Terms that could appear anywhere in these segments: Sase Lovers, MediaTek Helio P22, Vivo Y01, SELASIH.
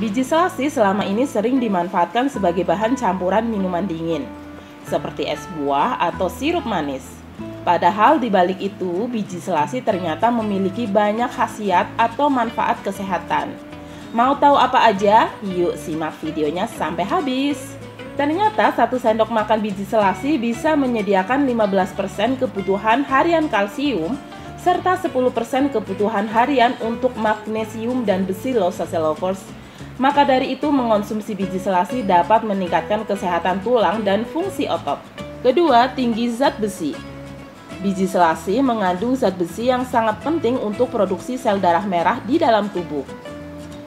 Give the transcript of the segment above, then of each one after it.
Biji selasih selama ini sering dimanfaatkan sebagai bahan campuran minuman dingin, seperti es buah atau sirup manis. Padahal di balik itu, biji selasih ternyata memiliki banyak khasiat atau manfaat kesehatan. Mau tahu apa aja? Yuk simak videonya sampai habis. Ternyata satu sendok makan biji selasih bisa menyediakan 15% kebutuhan harian kalsium serta 10% kebutuhan harian untuk magnesium dan besi loh Sase Lovers. Maka dari itu mengonsumsi biji selasih dapat meningkatkan kesehatan tulang dan fungsi otot. Kedua, tinggi zat besi. Biji selasih mengandung zat besi yang sangat penting untuk produksi sel darah merah di dalam tubuh.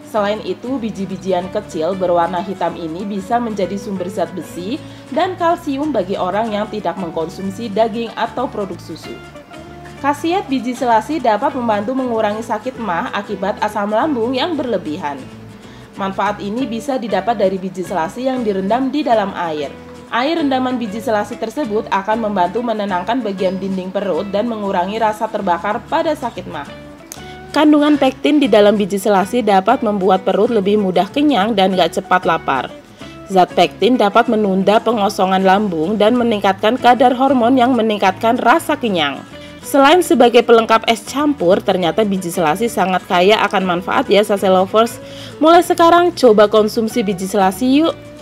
Selain itu, biji-bijian kecil berwarna hitam ini bisa menjadi sumber zat besi dan kalsium bagi orang yang tidak mengkonsumsi daging atau produk susu. Khasiat biji selasih dapat membantu mengurangi sakit maag akibat asam lambung yang berlebihan. Manfaat ini bisa didapat dari biji selasih yang direndam di dalam air. Air rendaman biji selasih tersebut akan membantu menenangkan bagian dinding perut dan mengurangi rasa terbakar pada sakit maag. Kandungan pektin di dalam biji selasih dapat membuat perut lebih mudah kenyang dan gak cepat lapar. Zat pektin dapat menunda pengosongan lambung dan meningkatkan kadar hormon yang meningkatkan rasa kenyang. Selain sebagai pelengkap es campur, ternyata biji selasih sangat kaya akan manfaat ya Sase Lovers. Mulai sekarang coba konsumsi biji selasih yuk.